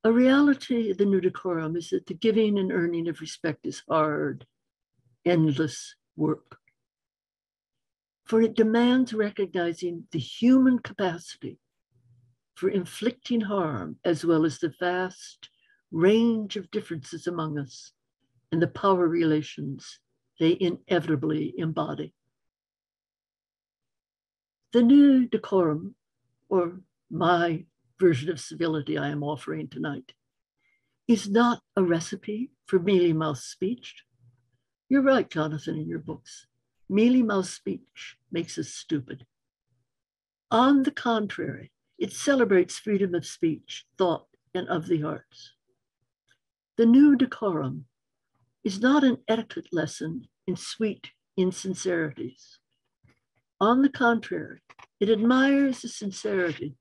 a reality of the new decorum is that the giving and earning of respect is hard, endless work. For it demands recognizing the human capacity for inflicting harm, as well as the vast range of differences among us and the power relations they inevitably embody. The new decorum, or my version of civility I am offering tonight, is not a recipe for mealy-mouthed speech. You're right, Jonathan, in your books. Mealy-mouthed speech makes us stupid. On the contrary, it celebrates freedom of speech, thought, and of the arts. The new decorum is not an etiquette lesson in sweet insincerities. On the contrary, it admires the sincerity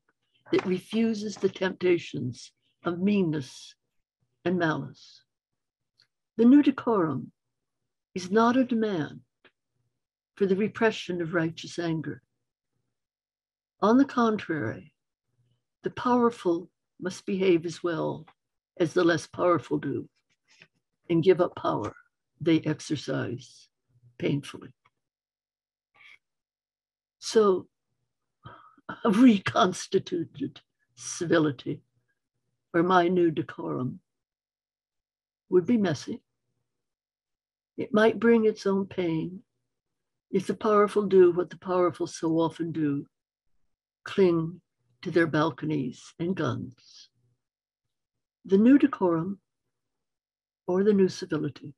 that refuses the temptations of meanness and malice. The new decorum is not a demand for the repression of righteous anger. On the contrary, the powerful must behave as well as the less powerful do and give up power they exercise painfully. So, a reconstituted civility, or my new decorum, would be messy. It might bring its own pain if the powerful do what the powerful so often do, cling to their balconies and guns. The new decorum, or the new civility,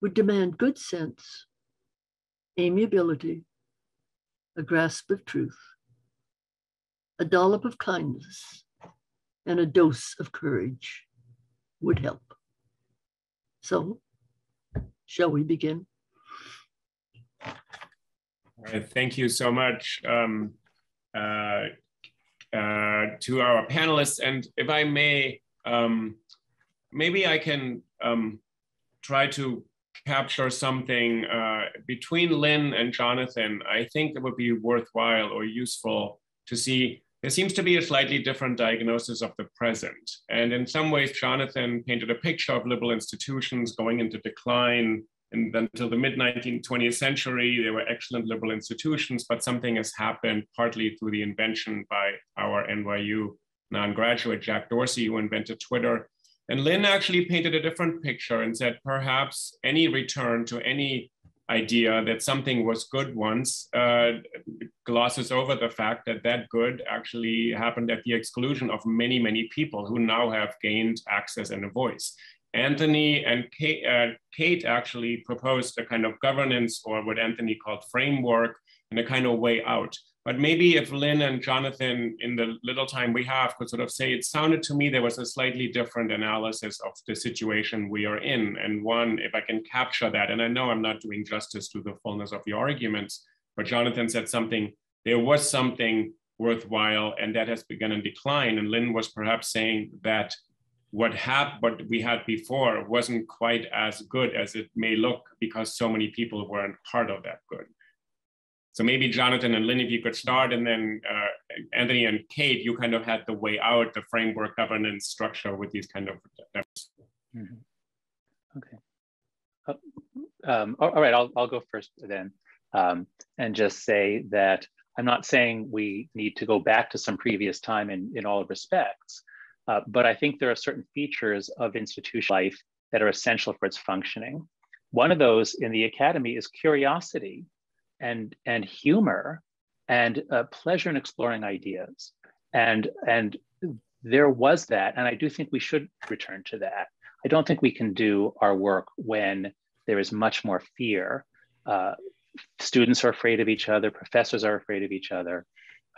would demand good sense, amiability, a grasp of truth, a dollop of kindness, and a dose of courage would help. So, shall we begin? All right, thank you so much um, uh, uh, to our panelists. And if I may, um, maybe I can um, try to capture something uh, between Lynn and Jonathan. I think it would be worthwhile or useful to see. There seems to be a slightly different diagnosis of the present. And in some ways, Jonathan painted a picture of liberal institutions going into decline. And until the mid-nineteenth, twentieth century, there were excellent liberal institutions, but something has happened partly through the invention by our N Y U non-graduate, Jack Dorsey, who invented Twitter. And Lynn actually painted a different picture and said, perhaps any return to any idea that something was good once uh, glosses over the fact that that good actually happened at the exclusion of many, many people who now have gained access and a voice. Anthony and Kate, uh, Kate actually proposed a kind of governance, or what Anthony called framework, and a kind of way out. But maybe if Lynn and Jonathan, in the little time we have, could sort of say, it sounded to me there was a slightly different analysis of the situation we are in. And one, if I can capture that, and I know I'm not doing justice to the fullness of the arguments, but Jonathan said something, there was something worthwhile, and that has begun in decline. And Lynn was perhaps saying that what happened, what we had before wasn't quite as good as it may look because so many people weren't part of that good. So maybe Jonathan and Lynn, if you could start, and then uh, Anthony and Kate, you kind of had the way out, the framework, governance, structure with these kind of. Mm-hmm. Okay. Uh, um, all right, I'll, I'll go first then, um, and just say that I'm not saying we need to go back to some previous time in, in all respects, uh, but I think there are certain features of institutional life that are essential for its functioning. One of those in the academy is curiosity. And, and humor and uh, pleasure in exploring ideas. And, and there was that, and I do think we should return to that. I don't think we can do our work when there is much more fear. Uh, students are afraid of each other, professors are afraid of each other.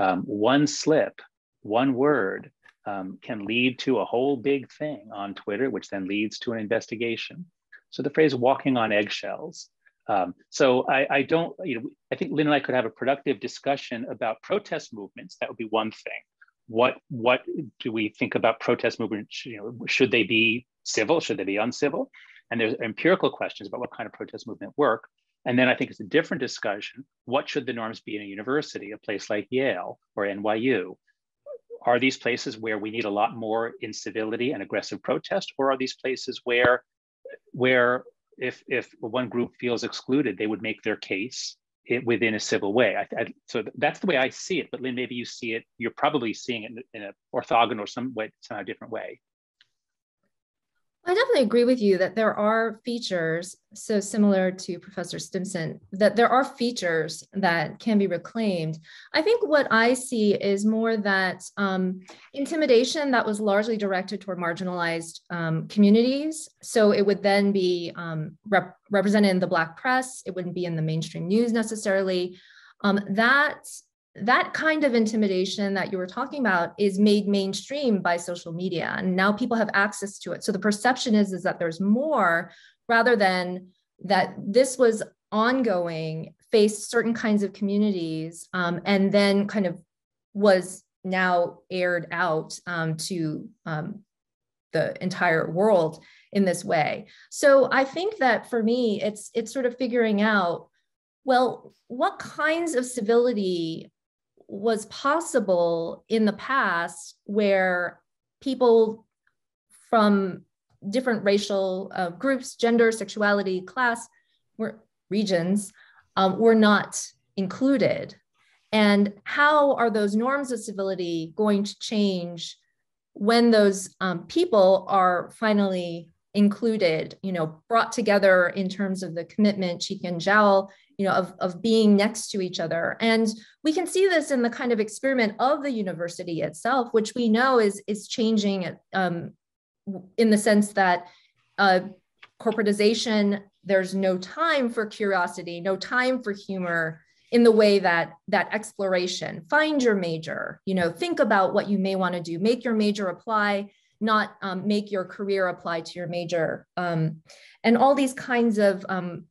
Um, one slip, one word um, can lead to a whole big thing on Twitter, which then leads to an investigation. So the phrase walking on eggshells Um, so I, I don't, you know, I think Lynn and I could have a productive discussion about protest movements. That would be one thing. What what do we think about protest movements? You know, should they be civil? Should they be uncivil? And there's empirical questions about what kind of protest movement work. And then I think it's a different discussion. What should the norms be in a university, a place like Yale or N Y U? Are these places where we need a lot more incivility and aggressive protest? Or are these places where, where if, if one group feels excluded, they would make their case it, within a civil way? I, I, so that's the way I see it. But Lynn, maybe you see it, you're probably seeing it in an orthogonal or some way, somehow different way. I definitely agree with you that there are features, so similar to Professor Stimpson, that there are features that can be reclaimed. I think what I see is more that um, intimidation that was largely directed toward marginalized um, communities. So it would then be um, rep represented in the Black press. It wouldn't be in the mainstream news necessarily. Um, that, that kind of intimidation that you were talking about is made mainstream by social media, and now people have access to it. So the perception is, is that there's more, rather than that this was ongoing, faced certain kinds of communities, um, and then kind of was now aired out um, to um, the entire world in this way. So I think that for me, it's, it's sort of figuring out, well, what kinds of civility was possible in the past where people from different racial uh, groups, gender, sexuality, class, were, regions, um, were not included? And how are those norms of civility going to change when those um, people are finally included, you know, brought together in terms of the commitment, cheek and jowl, you know, of, of being next to each other? And we can see this in the kind of experiment of the university itself, which we know is, is changing um, in the sense that uh, corporatization, there's no time for curiosity, no time for humor in the way that, that exploration, find your major, you know, think about what you may want to do, make your major apply, not um, make your career apply to your major. Um, and all these kinds of um,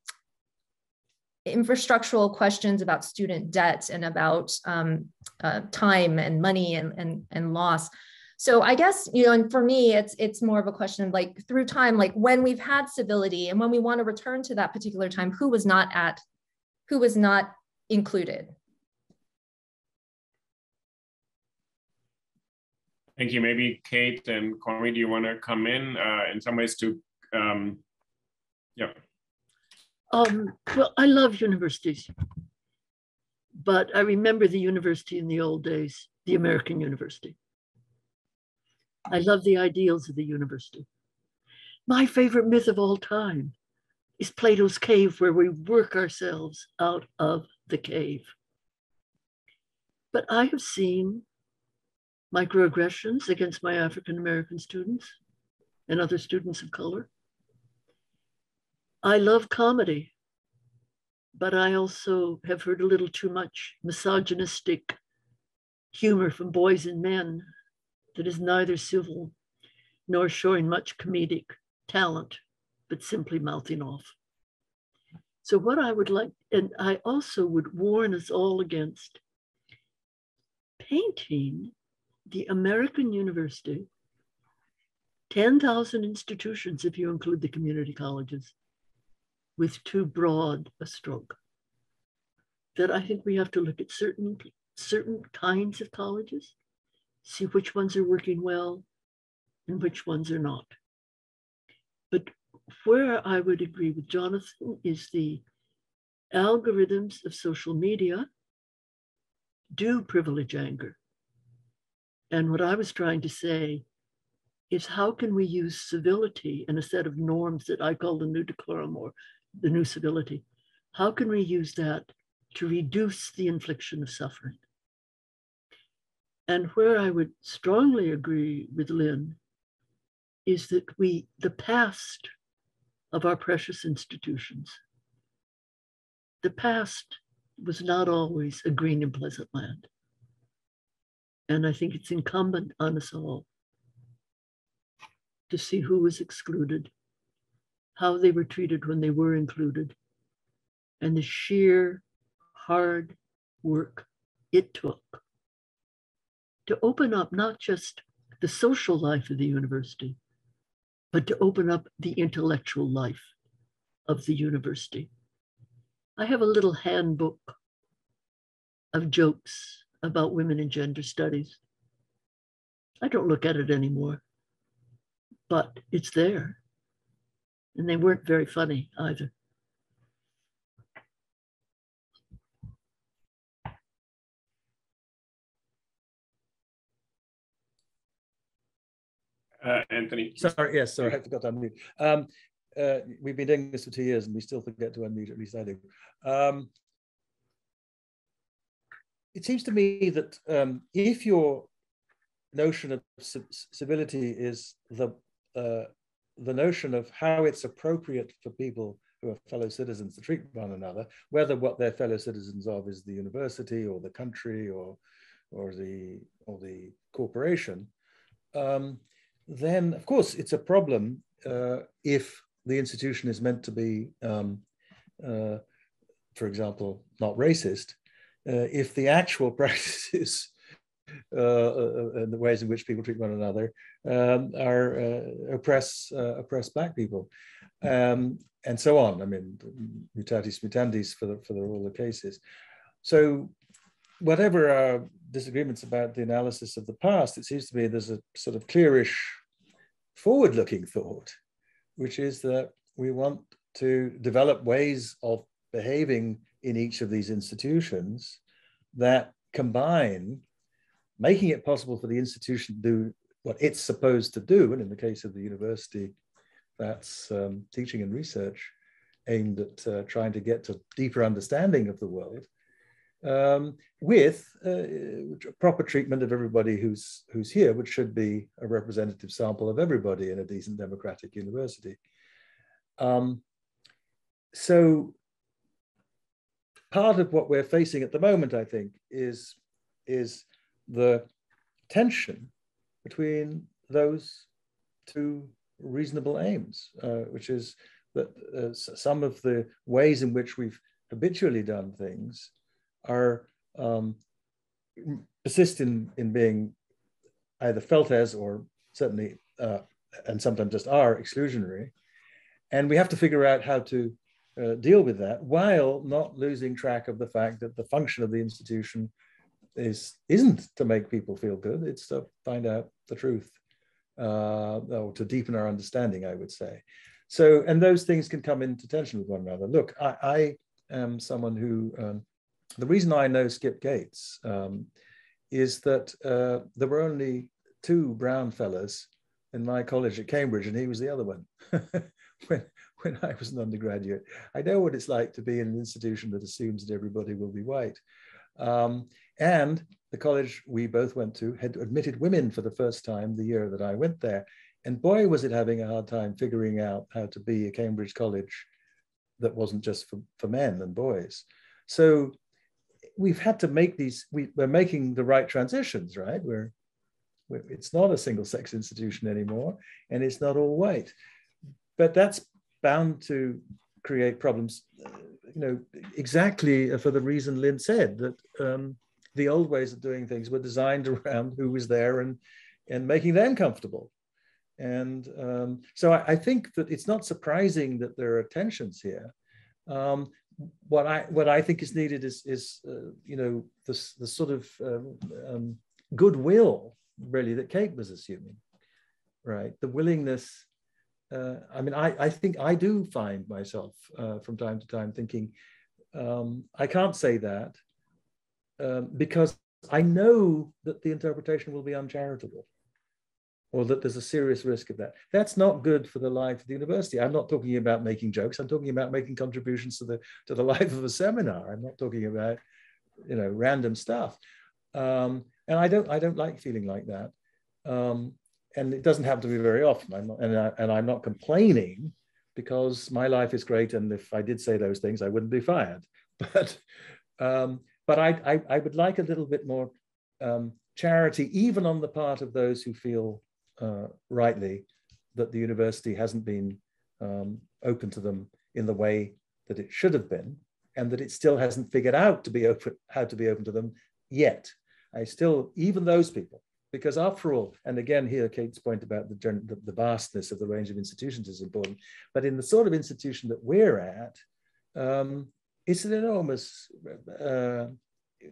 infrastructural questions about student debt and about um, uh, time and money and, and, and loss. So I guess, you know, and for me, it's, it's more of a question of like through time, like when we've had civility and when we want to return to that particular time, who was not at, who was not included? Thank you. Maybe Kate and Kwame, do you want to come in uh, in some ways to, um, yeah. Um, well, I love universities, but I remember the university in the old days, the American university. I love the ideals of the university. My favorite myth of all time is Plato's cave, where we work ourselves out of the cave. But I have seen microaggressions against my African-American students and other students of color. I love comedy, but I also have heard a little too much misogynistic humor from boys and men that is neither civil nor showing much comedic talent, but simply mouthing off. So what I would like, and I also would warn us all against painting the American university, ten thousand institutions if you include the community colleges, with too broad a stroke. That I think we have to look at certain, certain kinds of colleges, see which ones are working well and which ones are not. But where I would agree with Jonathan is the algorithms of social media do privilege anger. And what I was trying to say is, how can we use civility and a set of norms that I call the new decorum, or the new civility, how can we use that to reduce the infliction of suffering? And where I would strongly agree with Lynn is that we, the past of our precious institutions, the past was not always a green and pleasant land. And I think it's incumbent on us all to see who was excluded, how they were treated when they were included, and the sheer hard work it took to open up not just the social life of the university, but to open up the intellectual life of the university. I have a little handbook of jokes about women and gender studies. I don't look at it anymore, but it's there. And they weren't very funny either. Uh, Anthony. Sorry, yes, sorry, I forgot to unmute. Um, uh, we've been doing this for two years and we still forget to unmute, at least I do. Um, it seems to me that um, if your notion of civility is the, uh, the notion of how it's appropriate for people who are fellow citizens to treat one another, whether what their fellow citizens of is the university or the country or, or, the, or the corporation, um, then of course it's a problem uh, if the institution is meant to be, um, uh, for example, not racist, uh, if the actual practices uh, and the ways in which people treat one another um, are uh, oppress, uh, oppress black people, um, and so on. I mean, mutatis mutandis for, the, for the, all the cases. So whatever our disagreements about the analysis of the past, it seems to me there's a sort of clearish forward-looking thought, which is that we want to develop ways of behaving in each of these institutions that combine making it possible for the institution to do what it's supposed to do, and in the case of the university, that's um, teaching and research aimed at uh, trying to get to deeper understanding of the world, Um, with uh, proper treatment of everybody who's, who's here, which should be a representative sample of everybody in a decent democratic university. Um, so part of what we're facing at the moment, I think, is, is the tension between those two reasonable aims, uh, which is that uh, some of the ways in which we've habitually done things are um, persist in, in being either felt as or certainly, uh, and sometimes just are, exclusionary. And we have to figure out how to uh, deal with that while not losing track of the fact that the function of the institution is, isn't to make people feel good, it's to find out the truth, uh, or to deepen our understanding, I would say. So, and those things can come into tension with one another. Look, I, I am someone who, um, the reason I know Skip Gates um, is that uh, there were only two brown fellas in my college at Cambridge, and he was the other one when, when I was an undergraduate. I know what it's like to be in an institution that assumes that everybody will be white. Um, and the college we both went to had admitted women for the first time the year that I went there. And boy, was it having a hard time figuring out how to be a Cambridge college that wasn't just for, for men and boys. So we've had to make these, we, we're making the right transitions, right? We're, we're, it's not a single sex institution anymore, and it's not all white. But that's bound to create problems, you know, exactly for the reason Lynn said, that um, the old ways of doing things were designed around who was there and, and making them comfortable. And um, so I, I think that it's not surprising that there are tensions here. Um, What I what I think is needed is is uh, you know the the sort of um, um, goodwill really that Kate was assuming, right? The willingness. Uh, I mean, I I think I do find myself uh, from time to time thinking um, I can't say that um, because I know that the interpretation will be uncharitable, or that there's a serious risk of that. That's not good for the life of the university. I'm not talking about making jokes. I'm talking about making contributions to the, to the life of a seminar. I'm not talking about, you know, random stuff. Um, and I don't, I don't like feeling like that. Um, and it doesn't happen to me very often. I'm not, and, I, and I'm not complaining because my life is great. And if I did say those things, I wouldn't be fired. But, um, but I, I, I would like a little bit more um, charity, even on the part of those who feel Uh, rightly, that the university hasn't been um, open to them in the way that it should have been, and that it still hasn't figured out to be open, how to be open to them yet. I still, even those people, because after all, and again here Kate's point about the, the vastness of the range of institutions is important, but in the sort of institution that we're at, um, it's an enormous, uh,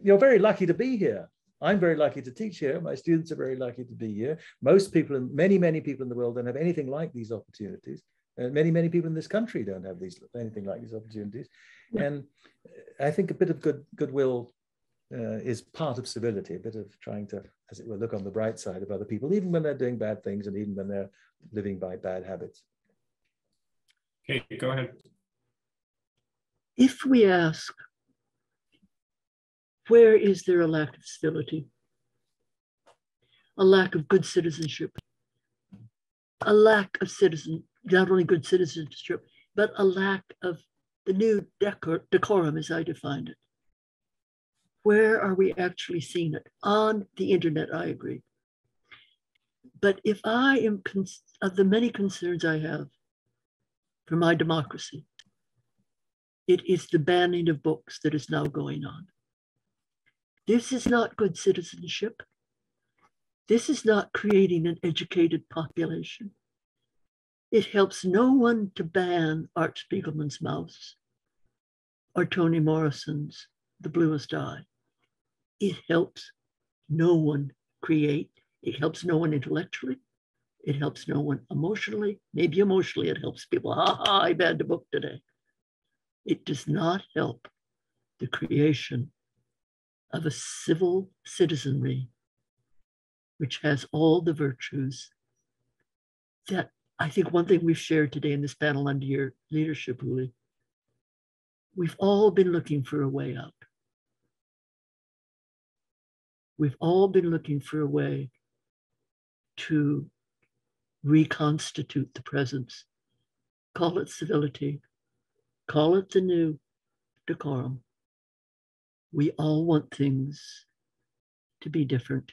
you're very lucky to be here. I'm very lucky to teach here. My students are very lucky to be here. Most people, and many, many people in the world don't have anything like these opportunities. Uh, many, many people in this country don't have these anything like these opportunities. Yeah. And I think a bit of good goodwill uh, is part of civility, a bit of trying to, as it were, look on the bright side of other people, even when they're doing bad things and even when they're living by bad habits. Okay, go ahead. If we ask, where is there a lack of civility, a lack of good citizenship, a lack of citizen, not only good citizenship, but a lack of the new decor, decorum as I defined it? Where are we actually seeing it? On the internet, I agree. But if I am, of the many concerns I have for my democracy, it is the banning of books that is now going on. This is not good citizenship. This is not creating an educated population. It helps no one to ban Art Spiegelman's Mouse or Toni Morrison's The Bluest Eye. It helps no one create. It helps no one intellectually. It helps no one emotionally. Maybe emotionally it helps people. Ha ha, I banned a book today. It does not help the creation of a civil citizenry, which has all the virtues that I think one thing we've shared today in this panel under your leadership, Uli, we've all been looking for a way out. We've all been looking for a way to reconstitute the presence, call it civility, call it the new decorum. We all want things to be different.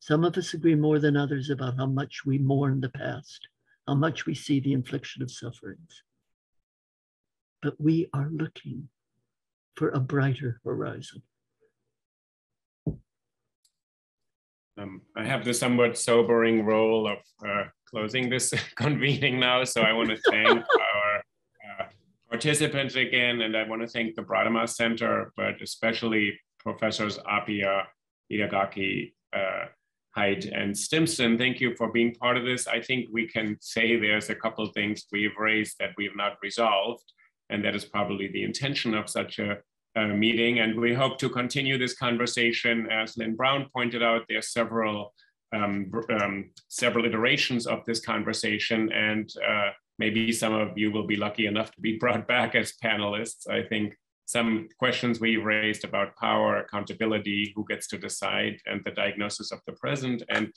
Some of us agree more than others about how much we mourn the past, how much we see the infliction of sufferings. But we are looking for a brighter horizon. Um, I have the somewhat sobering role of uh, closing this convening now, so I want to thank our participants again, and I want to thank the Brademas Center, but especially Professors Appiah, Itagaki, uh, Haidt, and Stimpson. Thank you for being part of this. I think we can say there's a couple of things we've raised that we've not resolved, and that is probably the intention of such a, a meeting. And we hope to continue this conversation. As Lynn Brown pointed out, there are several, um, um, several iterations of this conversation, and uh, maybe some of you will be lucky enough to be brought back as panelists. I think some questions we raised about power, accountability, who gets to decide, and the diagnosis of the present and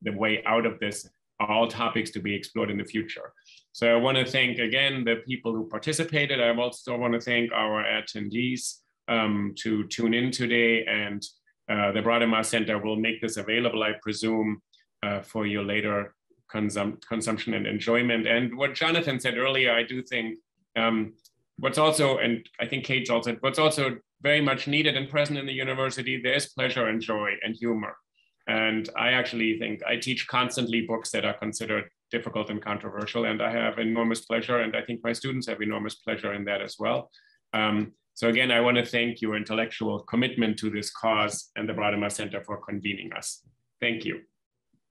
the way out of this are all topics to be explored in the future. So I want to thank again the people who participated. I also want to thank our attendees um, to tune in today, and uh, the Brademas Center will make this available, I presume, uh, for you later. Consum consumption and enjoyment. And what Jonathan said earlier, I do think um, what's also, and I think Kate also said, what's also very much needed and present in the university, there is pleasure and joy and humor. And I actually think I teach constantly books that are considered difficult and controversial, and I have enormous pleasure, and I think my students have enormous pleasure in that as well. Um, so again, I want to thank your intellectual commitment to this cause and the Brademas Center for convening us. Thank you.